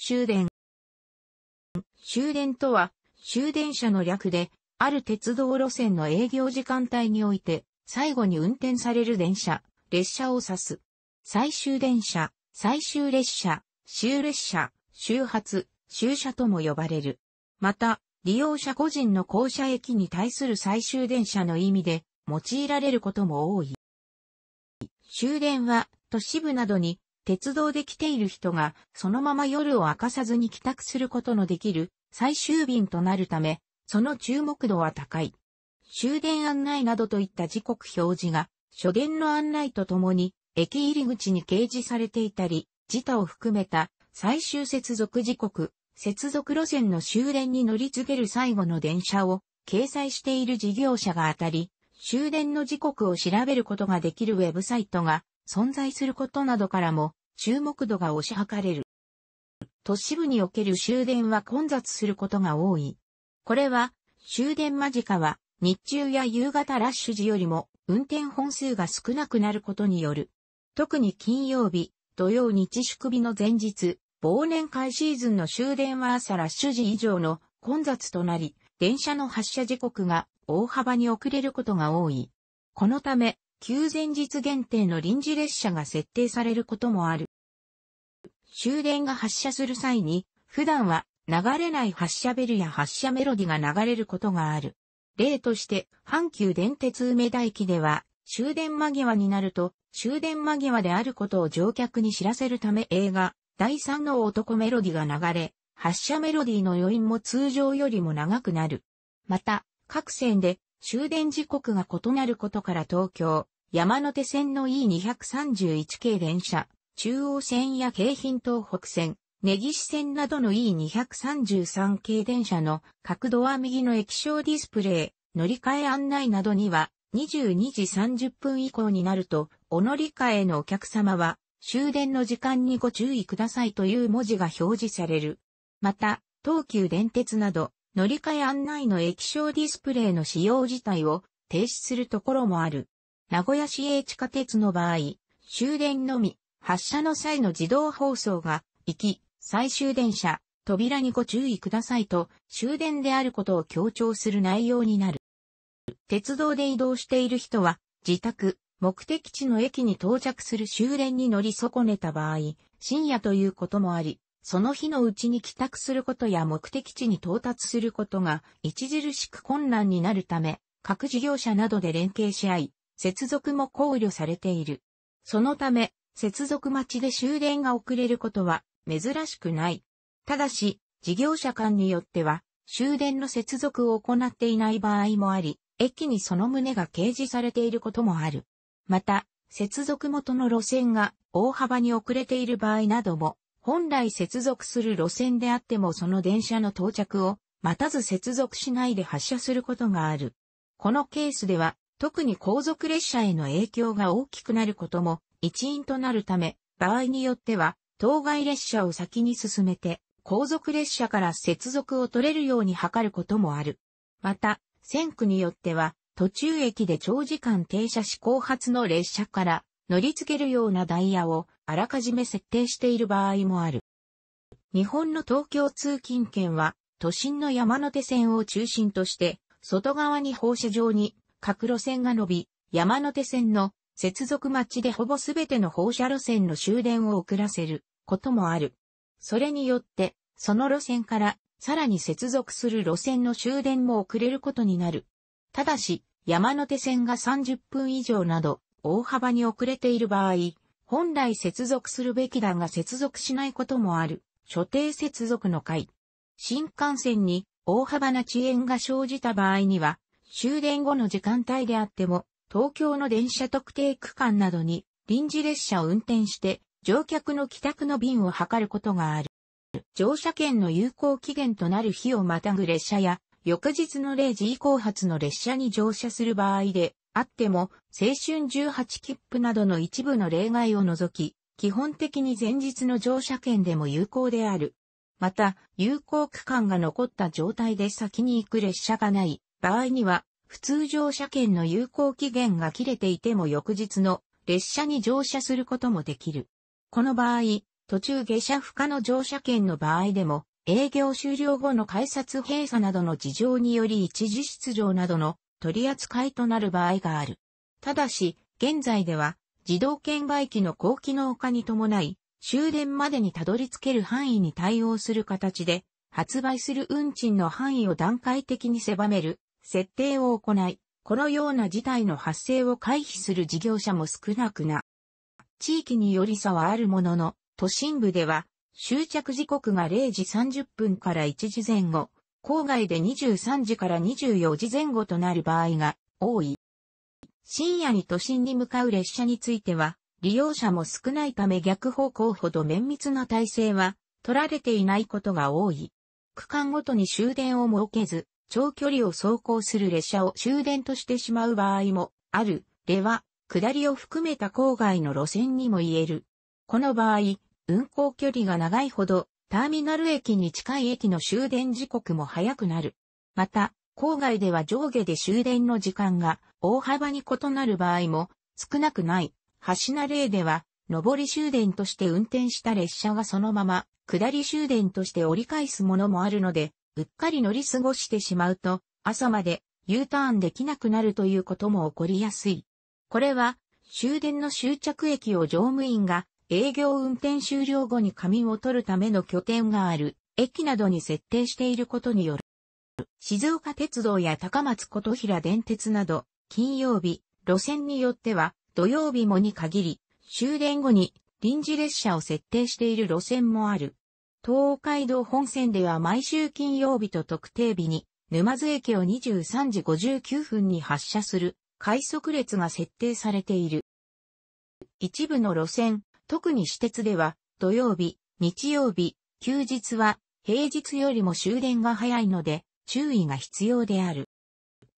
終電。終電とは、終電車の略で、ある鉄道路線の営業時間帯において、最後に運転される電車、列車を指す。最終電車、最終列車、終列車、終発、終車とも呼ばれる。また、利用者個人の降車駅に対する最終電車の意味で、用いられることも多い。終電は、都市部などに、鉄道で来ている人が、そのまま夜を明かさずに帰宅することのできる、最終便となるため、その注目度は高い。終電案内などといった時刻表示が、初電の案内とともに、駅入り口に掲示されていたり、時多を含めた、最終接続時刻、接続路線の終電に乗り継げる最後の電車を、掲載している事業者が当たり、終電の時刻を調べることができるウェブサイトが存在することなどからも注目度が推し量れる。都市部における終電は混雑することが多い。これは終電間近は日中や夕方ラッシュ時よりも運転本数が少なくなることによる。特に金曜日、土曜日祝日の前日、忘年会シーズンの終電は朝ラッシュ時以上の混雑となり、電車の発車時刻が大幅に遅れることが多い。このため、休前日限定の臨時列車が設定されることもある。終電が発車する際に、普段は流れない発車ベルや発車メロディが流れることがある。例として、阪急電鉄梅田駅では、終電間際になると、終電間際であることを乗客に知らせるため映画、第三の男メロディが流れ、発車メロディの余韻も通常よりも長くなる。また、各線で終電時刻が異なることから東京、山手線の E231 系電車、中央線や京浜東北線、根岸線などの E233 系電車の各ドア右の液晶ディスプレイ、乗り換え案内などには22時30分以降になると、お乗り換えのお客様は終電の時間にご注意くださいという文字が表示される。また、東急電鉄など、乗り換え案内の液晶ディスプレイの使用自体を停止するところもある。名古屋市営地下鉄の場合、終電のみ、発車の際の自動放送が、最終電車、扉にご注意くださいと終電であることを強調する内容になる。鉄道で移動している人は、自宅、目的地の駅に到着する終電に乗り損ねた場合、深夜ということもあり、その日のうちに帰宅することや目的地に到達することが著しく困難になるため、各事業者などで連携し合い、接続も考慮されている。そのため、接続待ちで終電が遅れることは珍しくない。ただし、事業者間によっては、終電の接続を行っていない場合もあり、駅にその旨が掲示されていることもある。また、接続元の路線が大幅に遅れている場合なども、本来接続する路線であってもその電車の到着を待たず接続しないで発車することがある。このケースでは特に後続列車への影響が大きくなることも一因となるため、場合によっては当該列車を先に進めて後続列車から接続を取れるように図ることもある。また、線区によっては途中駅で長時間停車し後発の列車から乗り継げるようなダイヤをあらかじめ設定している場合もある。日本の東京通勤圏は都心の山手線を中心として外側に放射状に各路線が伸び、山手線の接続待ちでほぼすべての放射路線の終電を遅らせることもある。それによってその路線からさらに接続する路線の終電も遅れることになる。ただし山手線が30分以上など大幅に遅れている場合、本来接続するべきだが接続しないこともある、所定接続の回。新幹線に大幅な遅延が生じた場合には、終電後の時間帯であっても、東京の電車特定区間などに臨時列車を運転して、乗客の帰宅の便を図ることがある。乗車券の有効期限となる日をまたぐ列車や、翌日の0時以降発の列車に乗車する場合で、あっても、青春18切符などの一部の例外を除き、基本的に前日の乗車券でも有効である。また、有効区間が残った状態で先に行く列車がない場合には、普通乗車券の有効期限が切れていても翌日の列車に乗車することもできる。この場合、途中下車不可の乗車券の場合でも、営業終了後の改札閉鎖などの事情により一時出場などの取り扱いとなる場合がある。ただし、現在では、自動券売機の高機能化に伴い、終電までにたどり着ける範囲に対応する形で、発売する運賃の範囲を段階的に狭める設定を行い、このような事態の発生を回避する事業者も少なくな。地域により差はあるものの、都心部では、終着時刻が0時30分から1時前後、郊外で23時から24時前後となる場合が多い。深夜に都心に向かう列車については、利用者も少ないため逆方向ほど綿密な体制は取られていないことが多い。区間ごとに終電を設けず、長距離を走行する列車を終電としてしまう場合もある。例は、下りを含めた郊外の路線にも言える。この場合、運行距離が長いほど、ターミナル駅に近い駅の終電時刻も早くなる。また、郊外では上下で終電の時間が大幅に異なる場合も少なくない。端な例では、上り終電として運転した列車がそのまま、下り終電として折り返すものもあるので、うっかり乗り過ごしてしまうと、朝まで U ターンできなくなるということも起こりやすい。これは、終電の終着駅を乗務員が営業運転終了後に仮眠を取るための拠点がある、駅などに設定していることによる。静岡鉄道や高松琴平電鉄など、金曜日、路線によっては、土曜日もに限り、終電後に臨時列車を設定している路線もある。東海道本線では毎週金曜日と特定日に沼津駅を23時59分に発車する快速列が設定されている。一部の路線、特に私鉄では土曜日、日曜日、休日は平日よりも終電が早いので注意が必要である。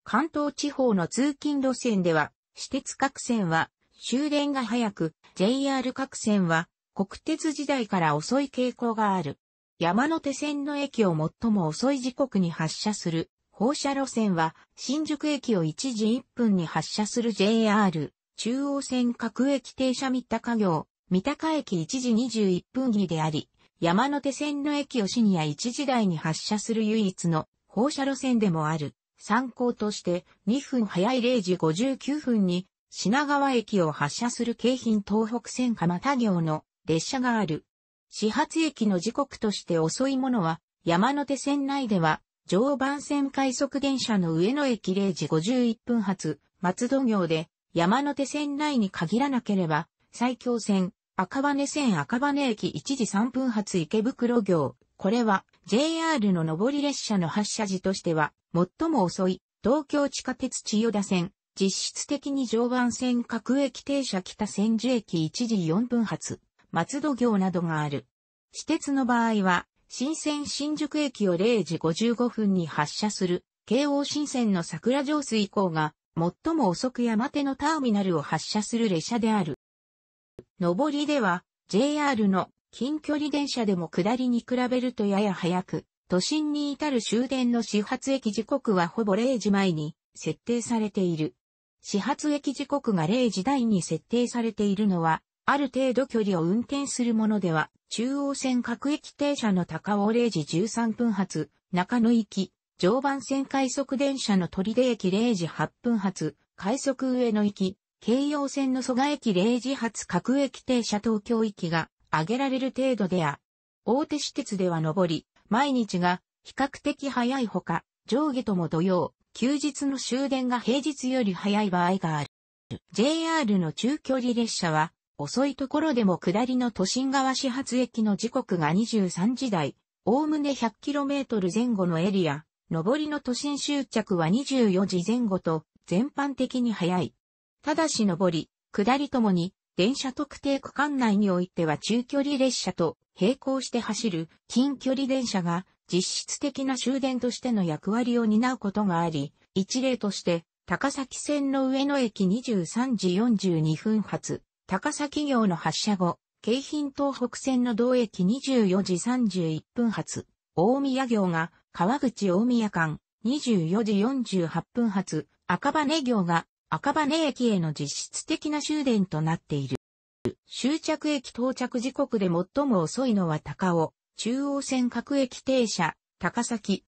関東地方の通勤路線では私鉄各線は終電が早く、JR 各線は国鉄時代から遅い傾向がある。山手線の駅を最も遅い時刻に発車する放射路線は新宿駅を1時1分に発車する JR 中央線各駅停車三鷹行、三鷹駅1時21分にであり、山手線の駅を深夜1時台に発車する唯一の放射路線でもある。参考として2分早い0時59分に品川駅を発車する京浜東北線蒲田行の列車がある。始発駅の時刻として遅いものは、山手線内では、常磐線快速電車の上野駅0時51分発、松戸行で、山手線内に限らなければ、埼京線、赤羽線赤羽駅1時3分発池袋行。これは、JR の上り列車の発車時としては、最も遅い、東京地下鉄千代田線。実質的に常磐線各駅停車北千住駅1時4分発、松戸行などがある。私鉄の場合は、新線新宿駅を0時55分に発車する、京王新線の桜上水行が、最も遅く山手のターミナルを発車する列車である。上りでは、JR の近距離電車でも下りに比べるとやや早く、都心に至る終電の始発駅時刻はほぼ0時前に設定されている。始発駅時刻が0時台に設定されているのは、ある程度距離を運転するものでは、中央線各駅停車の高尾0時13分発、中野行、常磐線快速電車の取手駅0時8分発、快速上野行、京葉線の蘇我駅0時発各駅停車東京行が挙げられる程度であ。大手私鉄では上り、毎日が比較的早いほか、上下とも土曜。休日の終電が平日より早い場合がある。JR の中距離列車は、遅いところでも下りの都心側始発駅の時刻が23時台、おおむね 100km 前後のエリア、上りの都心終着は24時前後と、全般的に早い。ただし上り、下りともに、電車特定区間内においては中距離列車と並行して走る近距離電車が、実質的な終電としての役割を担うことがあり、一例として、高崎線の上野駅23時42分発、高崎行の発車後、京浜東北線の同駅24時31分発、大宮行が川口大宮間24時48分発、赤羽行が赤羽駅への実質的な終電となっている。終着駅到着時刻で最も遅いのは高尾、中央線各駅停車、高崎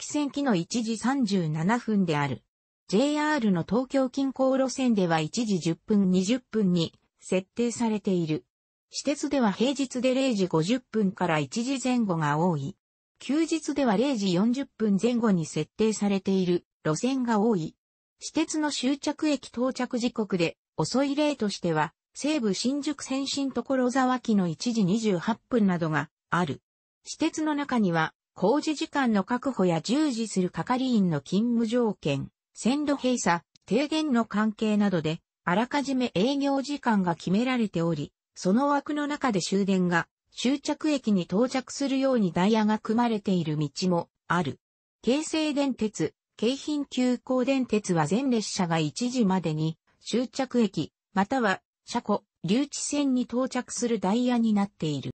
線期の1時37分である。JR の東京近郊路線では1時10分20分に設定されている。私鉄では平日で0時50分から1時前後が多い。休日では0時40分前後に設定されている路線が多い。私鉄の終着駅到着時刻で遅い例としては、西武新宿線新所沢期の1時28分などがある。私鉄の中には、工事時間の確保や従事する係員の勤務条件、線路閉鎖、停電の関係などで、あらかじめ営業時間が決められており、その枠の中で終電が終着駅に到着するようにダイヤが組まれている道もある。京成電鉄、京浜急行電鉄は全列車が1時までに終着駅、または車庫、留置線に到着するダイヤになっている。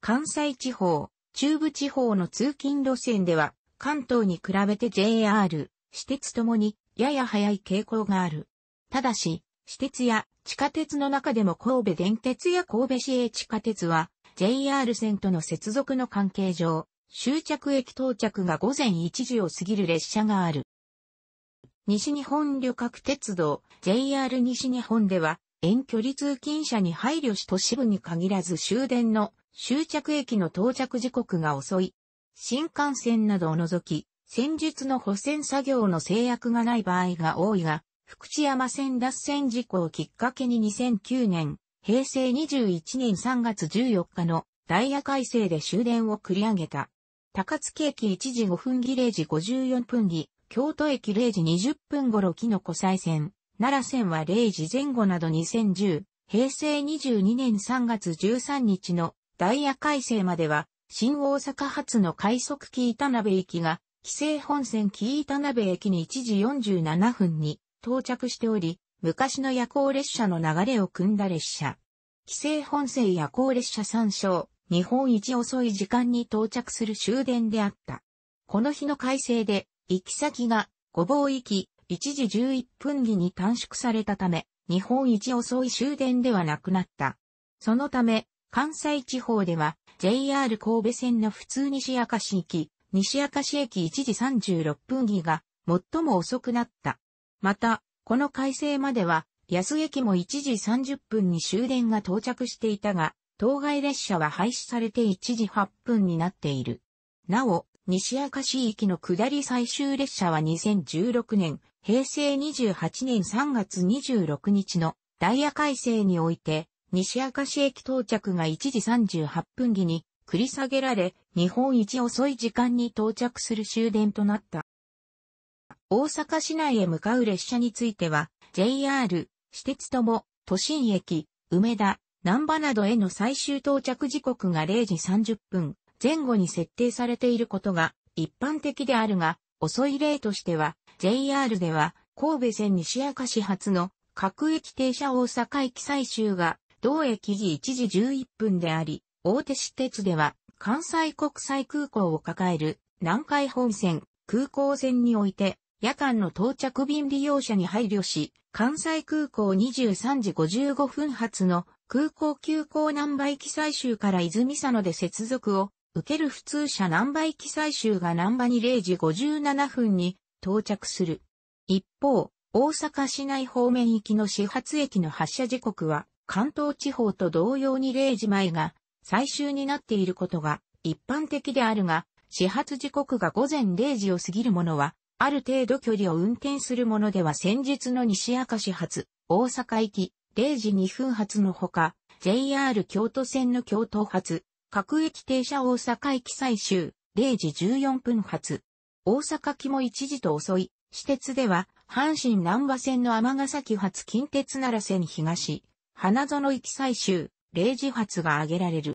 関西地方、中部地方の通勤路線では関東に比べて JR、私鉄ともにやや早い傾向がある。ただし、私鉄や地下鉄の中でも神戸電鉄や神戸市営地下鉄は JR 線との接続の関係上、終着駅到着が午前1時を過ぎる列車がある。西日本旅客鉄道 JR 西日本では遠距離通勤者に配慮し都市部に限らず終電の終着駅の到着時刻が遅い。新幹線などを除き、戦術の補選作業の制約がない場合が多いが、福知山線脱線事故をきっかけに2009年、平成21年3月14日のダイヤ改正で終電を繰り上げた。高槻駅1時5分ぎ0時54分ぎ、京都駅0時20分頃きの湖西線、奈良線は0時前後など2010、平成22年3月13日のダイヤ改正までは、新大阪発の快速紀伊田辺行きが、紀勢本線紀伊田辺駅に1時47分に到着しており、昔の夜行列車の流れを組んだ列車。紀勢本線夜行列車参照、日本一遅い時間に到着する終電であった。この日の改正で、行き先が御坊行き、1時11分ぎに短縮されたため、日本一遅い終電ではなくなった。そのため、関西地方では JR 神戸線の普通西明石駅1時36分ぎが最も遅くなった。また、この改正までは安駅も1時30分に終電が到着していたが、当該列車は廃止されて1時8分になっている。なお、西明石駅の下り最終列車は2016年、平成28年3月26日のダイヤ改正において、西明石駅到着が1時38分ぎに繰り下げられ、日本一遅い時間に到着する終電となった。大阪市内へ向かう列車については、JR、私鉄とも、都心駅、梅田、難波などへの最終到着時刻が0時30分前後に設定されていることが一般的であるが、遅い例としては、JR では、神戸線西明石発の各駅停車大阪駅最終が、同駅時1時11分であり、大手私鉄では関西国際空港を抱える南海本線、空港線において夜間の到着便利用者に配慮し、関西空港23時55分発の空港急行難波駅最終から泉佐野で接続を受ける普通車難波駅最終が難波に0時57分に到着する。一方、大阪市内方面行きの始発駅の発車時刻は、関東地方と同様に0時前が最終になっていることが一般的であるが、始発時刻が午前0時を過ぎるものは、ある程度距離を運転するものでは先日の西明石発、大阪行き、0時2分発のほか、JR 京都線の京都発、各駅停車大阪駅最終、0時14分発。大阪行も一時と遅い、私鉄では、阪神南波線の尼崎発近鉄奈良線東、花園行き最終、0時発が挙げられる。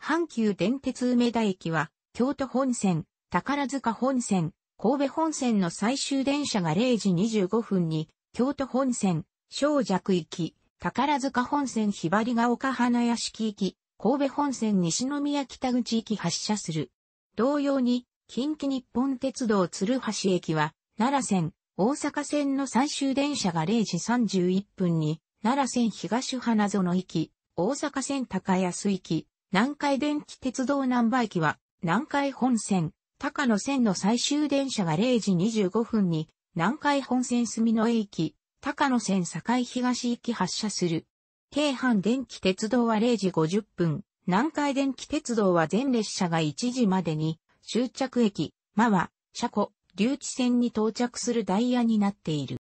阪急電鉄梅田駅は、京都本線、宝塚本線、神戸本線の最終電車が0時25分に、京都本線、小尺行き、宝塚本線ひばりが丘花屋敷行き、神戸本線西宮北口行き発車する。同様に、近畿日本鉄道鶴橋駅は、奈良線、大阪線の最終電車が0時31分に、奈良線東花園駅、大阪線高安駅、南海電気鉄道難波駅は、南海本線、高野線の最終電車が0時25分に、南海本線住之江駅、高野線堺東駅発車する。京阪電気鉄道は0時50分、南海電気鉄道は全列車が1時までに、終着駅、真和、車庫、留置線に到着するダイヤになっている。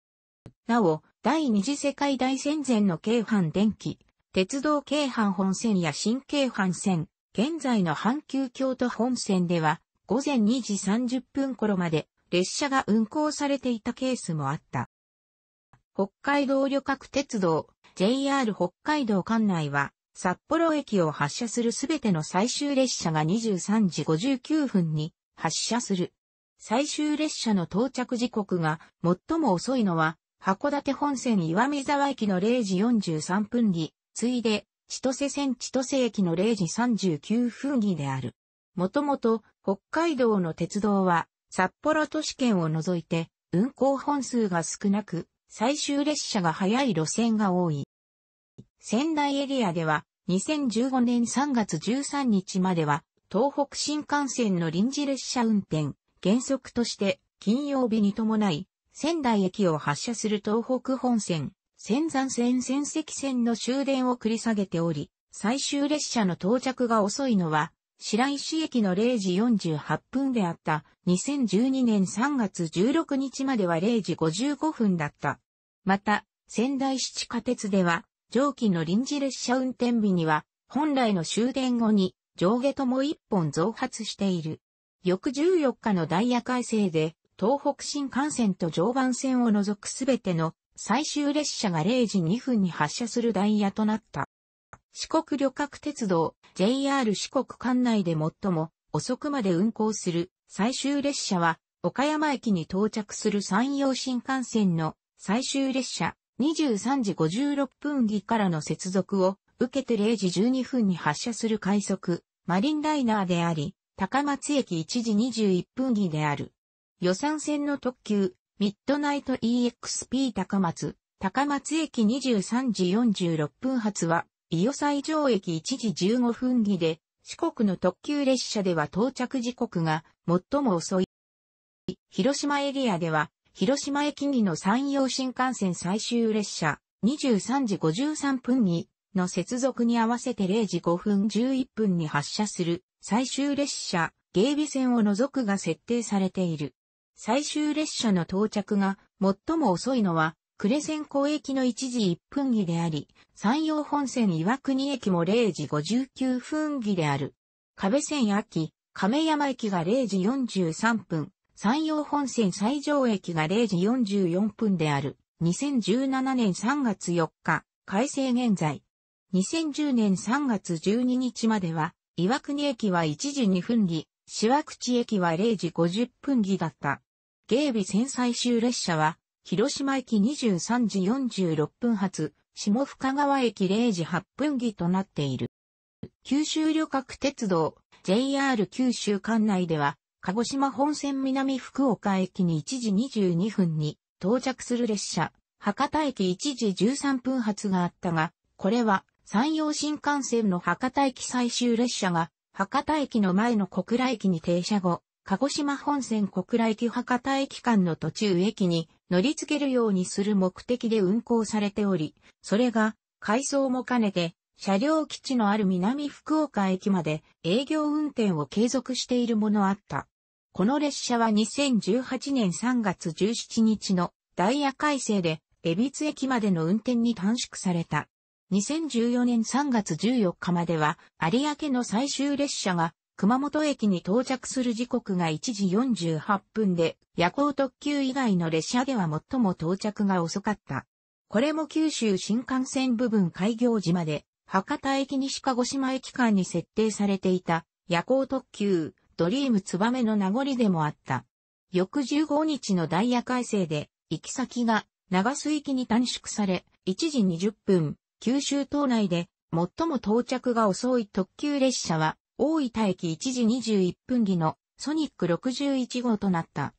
なお、第二次世界大戦前の京阪電気、鉄道京阪本線や新京阪線、現在の阪急京都本線では、午前2時30分頃まで列車が運行されていたケースもあった。北海道旅客鉄道 JR 北海道管内は札幌駅を発車するすべての最終列車が23時59分に発車する。最終列車の到着時刻が最も遅いのは函館本線岩見沢駅の0時43分に、次いで千歳線千歳駅の0時39分にである。もともと北海道の鉄道は札幌都市圏を除いて運行本数が少なく最終列車が早い路線が多い。仙台エリアでは2015年3月13日までは東北新幹線の臨時列車運転原則として金曜日に伴い仙台駅を発車する東北本線、仙山線仙石線の終電を繰り下げており最終列車の到着が遅いのは白石駅の0時48分であった2012年3月16日までは0時55分だった。また、仙台市地下鉄では、上記の臨時列車運転日には、本来の終電後に上下とも1本増発している。翌14日のダイヤ改正で、東北新幹線と常磐線を除くすべての最終列車が0時2分に発車するダイヤとなった。四国旅客鉄道 JR 四国管内で最も遅くまで運行する最終列車は岡山駅に到着する山陽新幹線の最終列車23時56分儀からの接続を受けて0時12分に発車する快速マリンライナーであり高松駅1時21分儀である。予算線の特急ミッドナイト EXP 高松駅23時46分発は伊予西条駅1時15分儀で、四国の特急列車では到着時刻が最も遅い。広島エリアでは、広島駅にの山陽新幹線最終列車23時53分にの接続に合わせて0時5分11分に発車する最終列車、芸備線を除くが設定されている。最終列車の到着が最も遅いのは、呉線湖駅の1時1分儀であり、山陽本線岩国駅も0時59分儀である。可部線秋、亀山駅が0時43分、山陽本線西条駅が0時44分である。2017年3月4日、改正現在。2010年3月12日までは、岩国駅は1時2分儀、塩口駅は0時50分儀だった。芸備線最終列車は、広島駅23時46分発、下深川駅0時8分儀となっている。九州旅客鉄道 JR 九州管内では、鹿児島本線南福岡駅に1時22分に到着する列車、博多駅1時13分発があったが、これは山陽新幹線の博多駅最終列車が、博多駅の前の小倉駅に停車後、鹿児島本線小倉駅博多駅間の途中駅に乗り付けるようにする目的で運行されており、それが改装も兼ねて車両基地のある南福岡駅まで営業運転を継続しているものあった。この列車は2018年3月17日のダイヤ改正で江別駅までの運転に短縮された。2014年3月14日までは有明の最終列車が熊本駅に到着する時刻が1時48分で、夜行特急以外の列車では最も到着が遅かった。これも九州新幹線部分開業時まで、博多駅西鹿児島駅間に設定されていた夜行特急、ドリームツバメの名残でもあった。翌15日のダイヤ改正で、行き先が長須駅に短縮され、1時20分、九州島内で最も到着が遅い特急列車は、大分駅1時21分儀のソニック61号となった。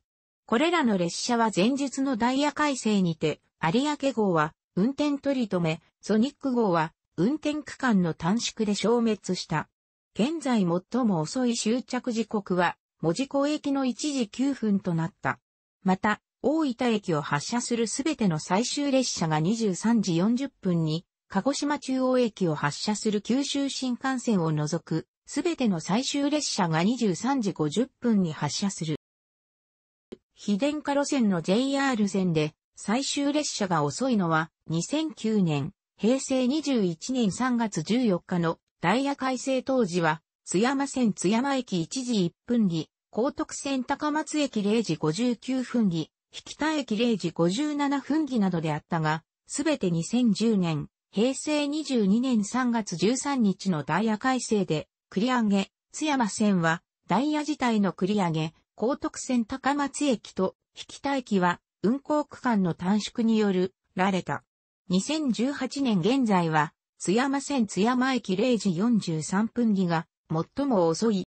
これらの列車は前日のダイヤ改正にて、有明号は運転取り留め、ソニック号は運転区間の短縮で消滅した。現在最も遅い終着時刻は門司港駅の1時9分となった。また、大分駅を発車するすべての最終列車が23時40分に、鹿児島中央駅を発車する九州新幹線を除く、すべての最終列車が23時50分に発車する。非電化路線の JR 線で最終列車が遅いのは2009年、平成21年3月14日のダイヤ改正当時は、津山線津山駅1時1分に、高徳線高松駅0時59分に、引田駅0時57分になどであったが、すべて2010年、平成22年3月13日のダイヤ改正で、繰り上げ、津山線は、ダイヤ自体の繰り上げ、高徳線高松駅と引田駅は、運行区間の短縮によられた。2018年現在は、津山線津山駅0時43分にが、最も遅い。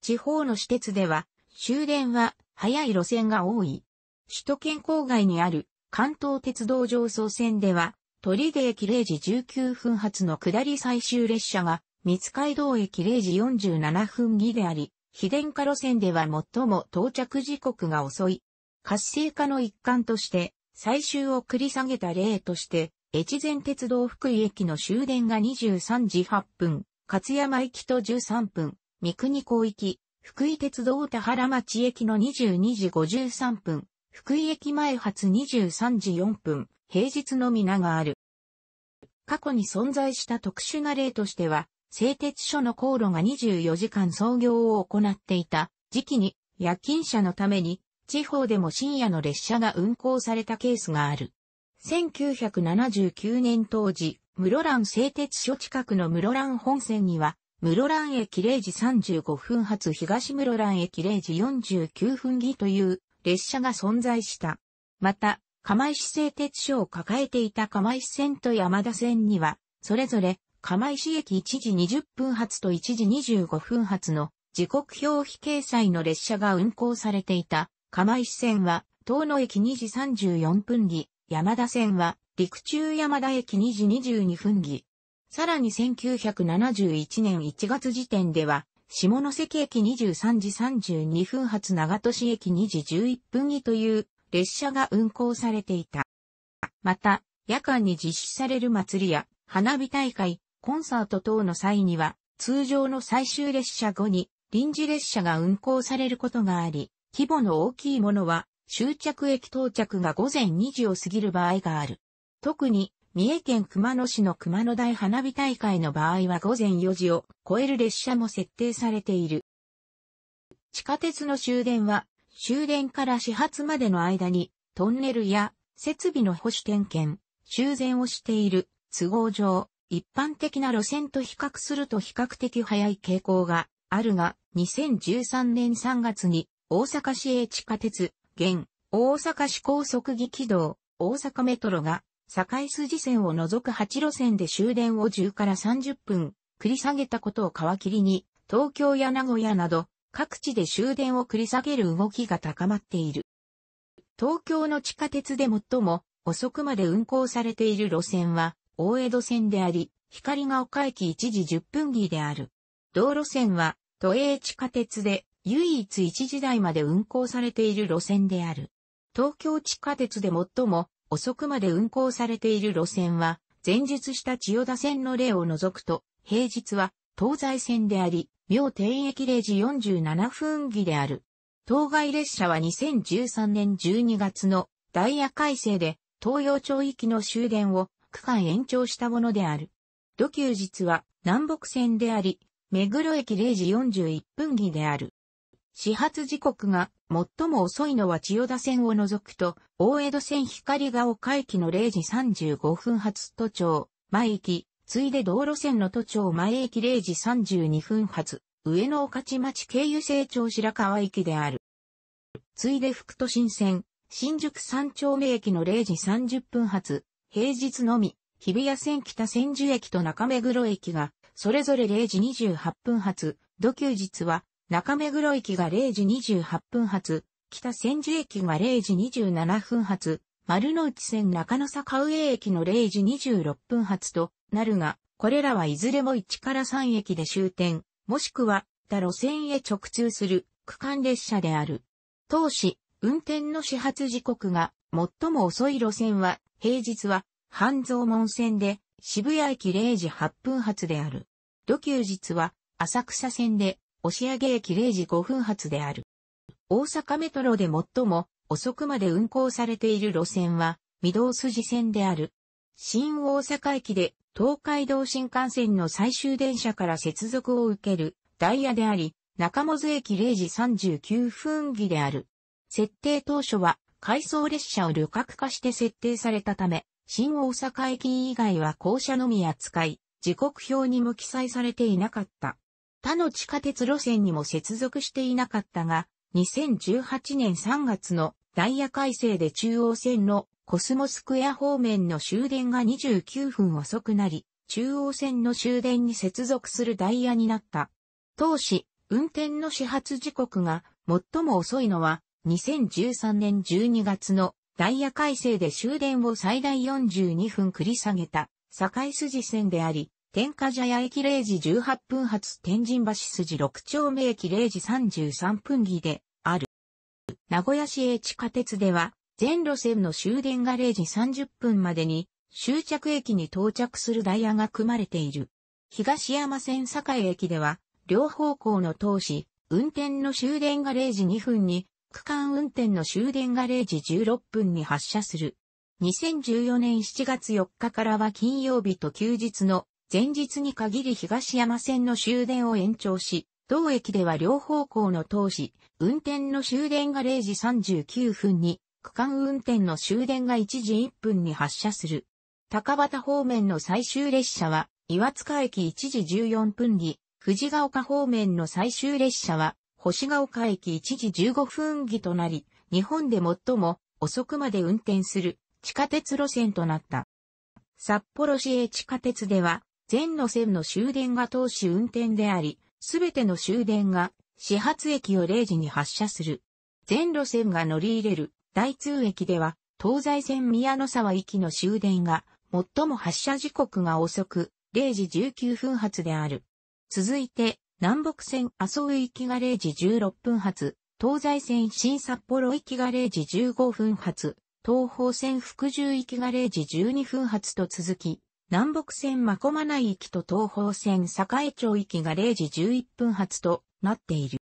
地方の私鉄では、終電は、早い路線が多い。首都圏郊外にある関東鉄道常総線では、取手駅0時19分発の下り最終列車が、三街道駅0時47分にであり、非電化路線では最も到着時刻が遅い。活性化の一環として、最終を繰り下げた例として、越前鉄道福井駅の終電が23時8分、勝山駅と13分、三国港駅、福井鉄道田原町駅の22時53分、福井駅前発23時4分、平日のみながある。過去に存在した特殊な例としては、製鉄所の高炉が24時間操業を行っていた時期に夜勤者のために地方でも深夜の列車が運行されたケースがある。1979年当時、室蘭製鉄所近くの室蘭本線には、室蘭駅0時35分発東室蘭駅0時49分ぎという列車が存在した。また、釜石製鉄所を抱えていた釜石線と山田線には、それぞれ釜石駅1時20分発と1時25分発の時刻表記掲載の列車が運行されていた。釜石線は遠野駅2時34分に、山田線は陸中山田駅2時22分に。さらに1971年1月時点では、下関駅23時32分発長門市駅2時11分にという列車が運行されていた。また、夜間に実施される祭りや花火大会、コンサート等の際には、通常の最終列車後に臨時列車が運行されることがあり、規模の大きいものは終着駅到着が午前2時を過ぎる場合がある。特に、三重県熊野市の熊野台花火大会の場合は午前4時を超える列車も設定されている。地下鉄の終電は、終電から始発までの間に、トンネルや設備の保守点検、修繕をしている都合上、一般的な路線と比較すると比較的早い傾向があるが、2013年3月に大阪市営地下鉄、現大阪市高速軌道、大阪メトロが堺筋線を除く8路線で終電を10から30分繰り下げたことを皮切りに、東京や名古屋など、各地で終電を繰り下げる動きが高まっている。東京の地下鉄で最も遅くまで運行されている路線は大江戸線であり、光が丘駅1時10分ぎである。同路線は都営地下鉄で唯一一時台まで運行されている路線である。東京地下鉄で最も遅くまで運行されている路線は、前述した千代田線の例を除くと、平日は東西線であり、明定駅0時47分ぎである。当該列車は2013年12月のダイヤ改正で東陽町域の終電を区間延長したものである。土休日は南北線であり、目黒駅0時41分ぎである。始発時刻が最も遅いのは千代田線を除くと、大江戸線光が丘駅の0時35分発都庁前駅、ついで道路線の都庁前駅0時32分発、上野御徒町経由成長白河駅である。ついで副都心線、新宿三丁目駅の0時30分発、平日のみ、日比谷線北千住駅と中目黒駅が、それぞれ0時28分発、土休日は、中目黒駅が0時28分発、北千住駅が0時27分発、丸ノ内線中野坂上駅の0時26分発となるが、これらはいずれも1から3駅で終点、もしくは他路線へ直通する区間列車である。当時、運転の始発時刻が最も遅い路線は、平日は半蔵門線で渋谷駅0時8分発である。土休日は浅草線で押上駅0時5分発である。大阪メトロで最も遅くまで運行されている路線は、御堂筋線である。新大阪駅で東海道新幹線の最終電車から接続を受けるダイヤであり、中百舌駅0時39分ぎである。設定当初は、回送列車を旅客化して設定されたため、新大阪駅以外は降車のみ扱い、時刻表にも記載されていなかった。他の地下鉄路線にも接続していなかったが、2018年3月のダイヤ改正で中央線のコスモスクエア方面の終電が29分遅くなり、中央線の終電に接続するダイヤになった。当時、運転の始発時刻が最も遅いのは、2013年12月のダイヤ改正で終電を最大42分繰り下げた、堺筋線であり、天下茶屋駅0時18分発天神橋筋6丁目駅0時33分ぎである。名古屋市営地下鉄では、全路線の終電が0時30分までに終着駅に到着するダイヤが組まれている。東山線堺駅では両方向の当時、運転の終電が0時2分に、区間運転の終電が0時16分に発車する。2014年7月4日からは金曜日と休日の前日に限り東山線の終電を延長し、同駅では両方向の当時、運転の終電が0時39分に、区間運転の終電が1時1分に発車する。高畑方面の最終列車は、岩塚駅1時14分ぎ、藤ヶ丘方面の最終列車は、星ヶ丘駅1時15分ぎとなり、日本で最も遅くまで運転する地下鉄路線となった。札幌市営地下鉄では、全路線の終電が当時運転であり、すべての終電が始発駅を0時に発車する。全路線が乗り入れる。大通駅では、東西線宮の沢駅の終電が、最も発車時刻が遅く、0時19分発である。続いて、南北線麻生駅が0時16分発、東西線新札幌駅が0時15分発、東方線福住駅が0時12分発と続き、南北線真駒内駅と東方線栄町駅が0時11分発となっている。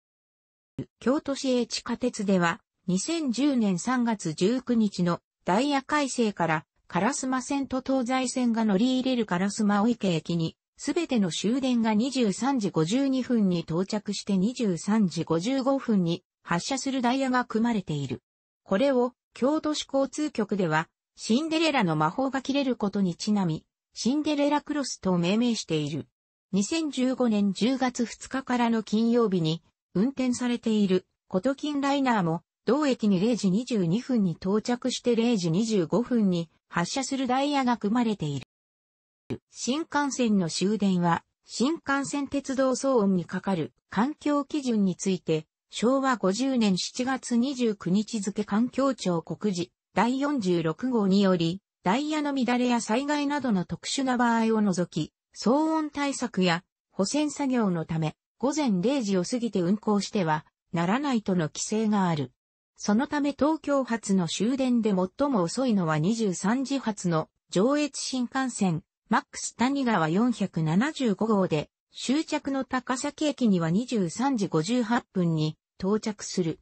京都市営地下鉄では、2010年3月19日のダイヤ改正から烏丸線と東西線が乗り入れる烏丸池駅にすべての終電が23時52分に到着して23時55分に発車するダイヤが組まれている。これを京都市交通局ではシンデレラの魔法が切れることにちなみシンデレラクロスと命名している。2015年10月2日からの金曜日に運転されていることきんライナーも同駅に0時22分に到着して0時25分に発車するダイヤが組まれている。新幹線の終電は、新幹線鉄道騒音にかかる環境基準について、昭和50年7月29日付環境庁告示第46号により、ダイヤの乱れや災害などの特殊な場合を除き、騒音対策や保線作業のため、午前0時を過ぎて運行してはならないとの規制がある。そのため東京発の終電で最も遅いのは23時発の上越新幹線、MAX 谷川475号で、終着の高崎駅には23時58分に到着する。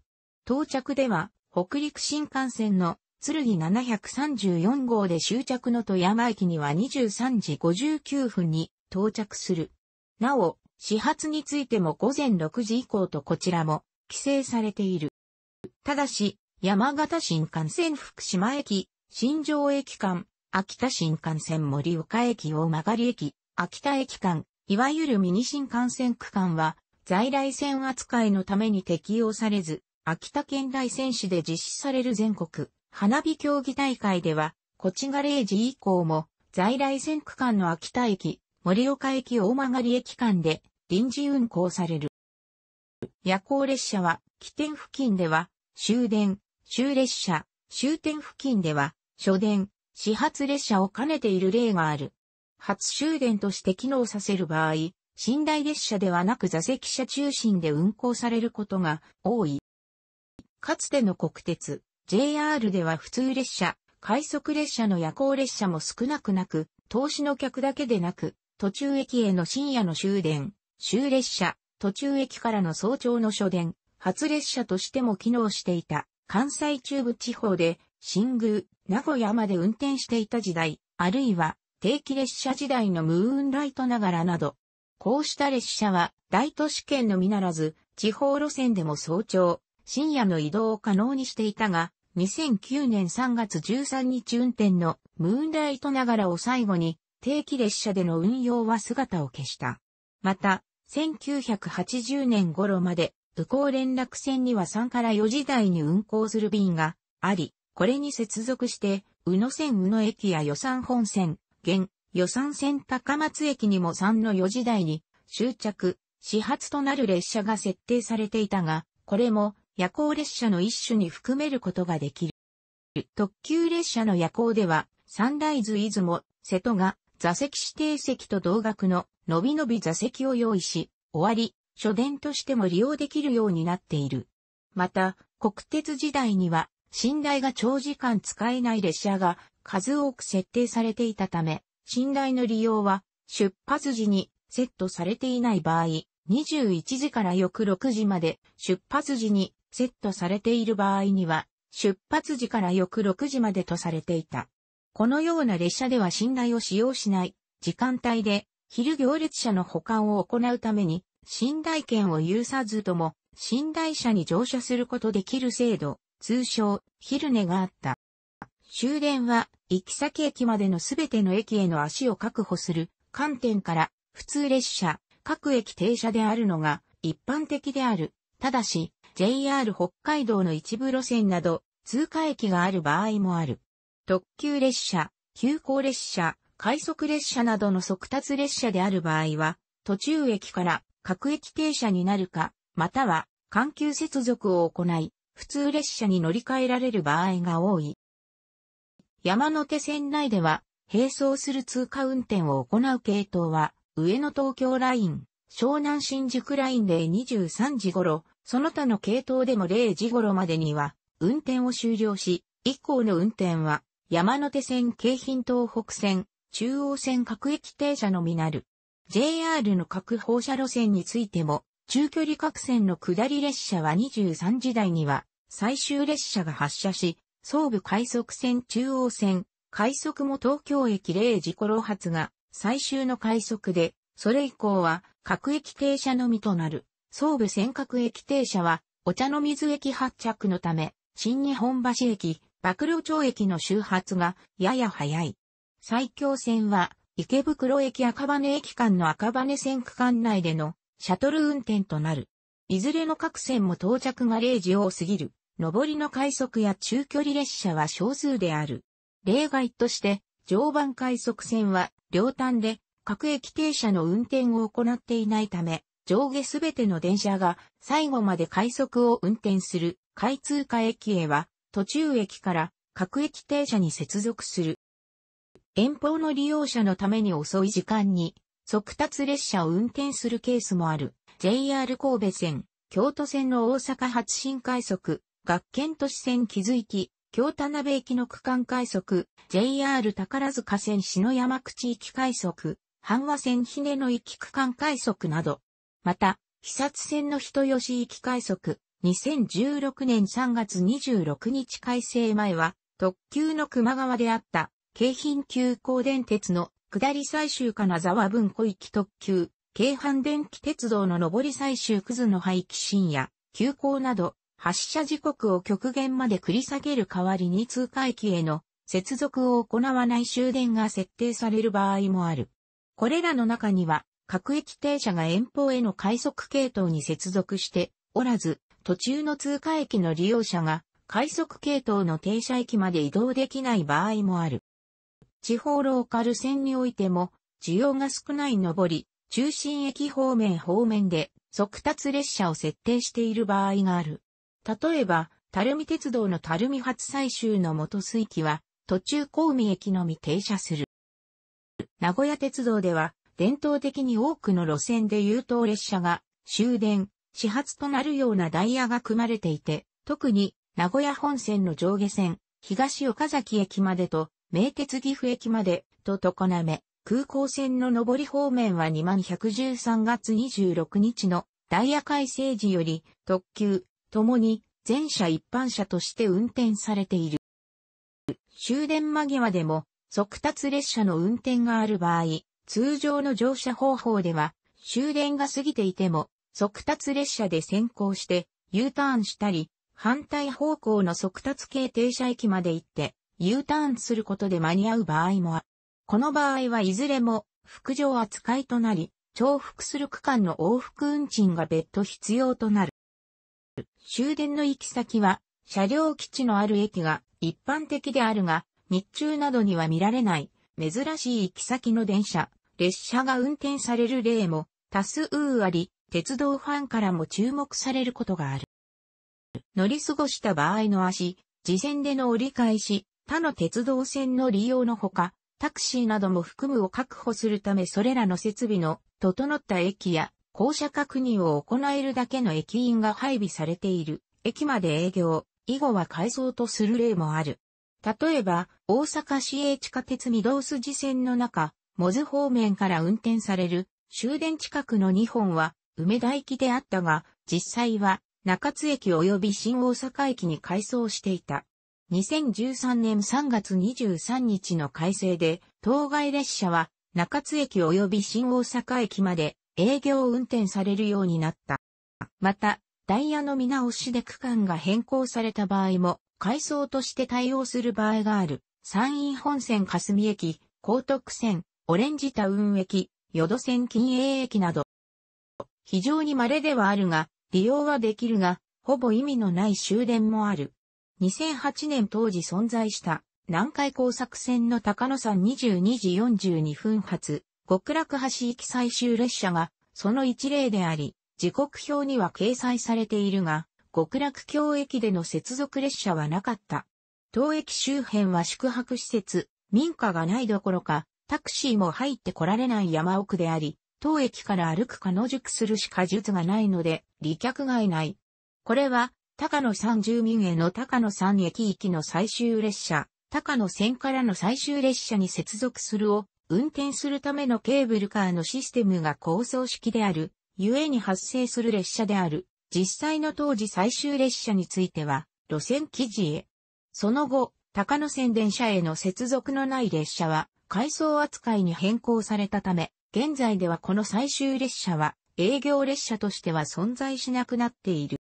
到着では、北陸新幹線の剣734号で終着の富山駅には23時59分に到着する。なお、始発についても午前6時以降とこちらも規制されている。ただし、山形新幹線福島駅、新庄駅間、秋田新幹線盛岡駅大曲駅、秋田駅間、いわゆるミニ新幹線区間は、在来線扱いのために適用されず、秋田県大仙市で実施される全国花火競技大会では、こちが0時以降も、在来線区間の秋田駅、盛岡駅大曲駅間で臨時運行される。夜行列車は、起点付近では、終電、終列車、終点付近では、初電、始発列車を兼ねている例がある。初終電として機能させる場合、寝台列車ではなく座席車中心で運行されることが多い。かつての国鉄、JR では普通列車、快速列車の夜行列車も少なくなく、通しの客だけでなく、途中駅への深夜の終電、終列車、途中駅からの早朝の初電、初列車としても機能していた。関西中部地方で、新宮、名古屋まで運転していた時代、あるいは、定期列車時代のムーンライトながらなど、こうした列車は、大都市圏のみならず、地方路線でも早朝、深夜の移動を可能にしていたが、2009年3月13日運転のムーンライトながらを最後に、定期列車での運用は姿を消した。また、1980年頃まで、宇高連絡線には3から4時台に運行する便があり、これに接続して、宇野線宇野駅や予算本線、現、予算線高松駅にも3の4時台に終着、始発となる列車が設定されていたが、これも夜行列車の一種に含めることができる。特急列車の夜行では、サンライズ出雲、瀬戸が座席指定席と同額ののびのび座席を用意し、終わり、初電としても利用できるようになっている。また、国鉄時代には、寝台が長時間使えない列車が数多く設定されていたため、寝台の利用は出発時にセットされていない場合、21時から翌6時まで出発時にセットされている場合には、出発時から翌6時までとされていた。このような列車では寝台を使用しない時間帯で昼行列車の保管を行うために、寝台券を有さずとも、寝台車に乗車することできる制度、通称、昼寝があった。終電は、行き先駅までのすべての駅への足を確保する観点から、普通列車、各駅停車であるのが一般的である。ただし、JR 北海道の一部路線など、通過駅がある場合もある。特急列車、急行列車、快速列車などの速達列車である場合は、途中駅から、各駅停車になるか、または環球接続を行い、普通列車に乗り換えられる場合が多い。山手線内では、並走する通過運転を行う系統は、上野東京ライン、湘南新宿ラインで23時頃、その他の系統でも0時頃までには、運転を終了し、以降の運転は、山手線京浜東北線、中央線各駅停車のみなる。JR の各放射路線についても、中距離各線の下り列車は23時台には、最終列車が発車し、総武快速線中央線、快速も東京駅0時頃発が、最終の快速で、それ以降は、各駅停車のみとなる。総武線各駅停車は、お茶の水駅発着のため、新日本橋駅、馬喰町駅の終発が、やや早い。埼京線は、池袋駅赤羽駅間の赤羽線区間内でのシャトル運転となる。いずれの各線も到着が0時を過ぎる。上りの快速や中距離列車は少数である。例外として、常磐快速線は両端で各駅停車の運転を行っていないため、上下すべての電車が最後まで快速を運転する快通過駅へは途中駅から各駅停車に接続する。遠方の利用者のために遅い時間に速達列車を運転するケースもある。JR 神戸線、京都線の大阪発新快速、学研都市線木津駅、京田辺駅の区間快速、JR 宝塚線篠山口駅快速、阪和線姫野駅区間快速など。また、肥薩線の人吉駅快速、2016年3月26日改正前は、特急の熊川であった。京浜急行電鉄の下り最終金沢文庫行き特急、京阪電気鉄道の上り最終くずの廃棄深夜、急行など発車時刻を極限まで繰り下げる代わりに通過駅への接続を行わない終電が設定される場合もある。これらの中には各駅停車が遠方への快速系統に接続しておらず、途中の通過駅の利用者が快速系統の停車駅まで移動できない場合もある。地方ローカル線においても、需要が少ない上り、中心駅方面で、速達列車を設定している場合がある。例えば、垂水鉄道の垂水発最終の元巣域は、途中神戸駅のみ停車する。名古屋鉄道では、伝統的に多くの路線で優等列車が終電、始発となるようなダイヤが組まれていて、特に名古屋本線の上下線、東岡崎駅までと、名鉄岐阜駅までと常滑、空港線の上り方面は21113月26日のダイヤ改正時より特急ともに全車一般車として運転されている。終電間際でも速達列車の運転がある場合、通常の乗車方法では終電が過ぎていても速達列車で先行して U ターンしたり、反対方向の速達系停車駅まで行ってU ターンすることで間に合う場合もある。この場合はいずれも複乗扱いとなり、重複する区間の往復運賃が別途必要となる。終電の行き先は車両基地のある駅が一般的であるが、日中などには見られない珍しい行き先の電車、列車が運転される例も多数あり、鉄道ファンからも注目されることがある。乗り過ごした場合の足、次線での折り返し、他の鉄道線の利用のほか、タクシーなども含むを確保するため、それらの設備の整った駅や降車確認を行えるだけの駅員が配備されている駅まで営業、以後は改装とする例もある。例えば、大阪市営地下鉄御堂筋線の中、百舌方面から運転される終電近くの2本は梅田行きであったが、実際は中津駅及び新大阪駅に改装していた。2013年3月23日の改正で、当該列車は中津駅及び新大阪駅まで営業運転されるようになった。また、ダイヤの見直しで区間が変更された場合も、改装として対応する場合がある。山陰本線霞駅、高徳線、オレンジタウン駅、淀線近衛駅など。非常に稀ではあるが、利用はできるが、ほぼ意味のない終電もある。2008年当時存在した南海工作線の高野山22時42分発極楽橋行き最終列車がその一例であり、時刻表には掲載されているが、極楽橋駅での接続列車はなかった。当駅周辺は宿泊施設、民家がないどころか、タクシーも入ってこられない山奥であり、当駅から歩くか野宿するしか術がないので、利客がいない。これは、高野山住民への高野山駅行きの最終列車、高野線からの最終列車に接続するを運転するためのケーブルカーのシステムが構想式である、ゆえに発生する列車である。実際の当時最終列車については、路線記事へ。その後、高野線電車への接続のない列車は、回送扱いに変更されたため、現在ではこの最終列車は、営業列車としては存在しなくなっている。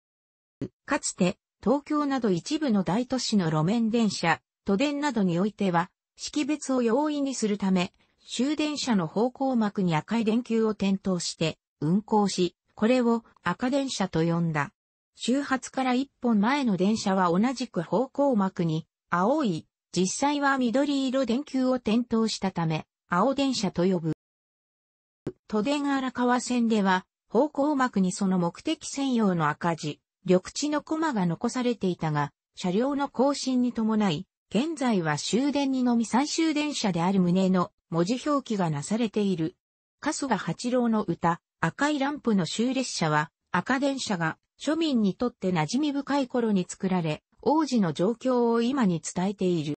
かつて、東京など一部の大都市の路面電車、都電などにおいては、識別を容易にするため、終電車の方向幕に赤い電球を点灯して運行し、これを赤電車と呼んだ。終発から一本前の電車は同じく方向幕に青い、実際は緑色電球を点灯したため、青電車と呼ぶ。都電荒川線では、方向幕にその目的専用の赤字。緑地のコマが残されていたが、車両の更新に伴い、現在は終電にのみ最終電車である旨の文字表記がなされている。春日八郎の歌、赤いランプの終列車は、赤電車が庶民にとって馴染み深い頃に作られ、往時の状況を今に伝えている。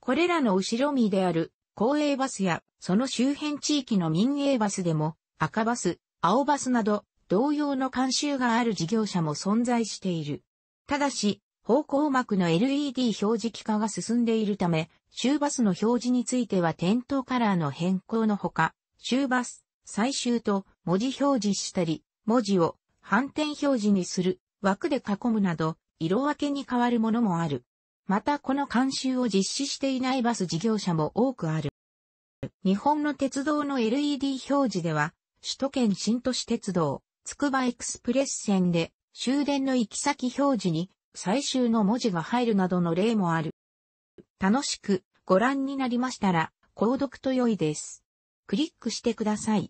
これらの後ろ身である、公営バスや、その周辺地域の民営バスでも、赤バス、青バスなど、同様の慣習がある事業者も存在している。ただし、方向幕の LED 表示機化が進んでいるため、終バスの表示については点灯カラーの変更のほか、終バス、最終と文字表示したり、文字を反転表示にする、枠で囲むなど、色分けに変わるものもある。またこの慣習を実施していないバス事業者も多くある。日本の鉄道の LED 表示では、首都圏新都市鉄道、つくばエクスプレス線で終電の行き先表示に最終の文字が入るなどの例もある。楽しくご覧になりましたら購読と良いです。クリックしてください。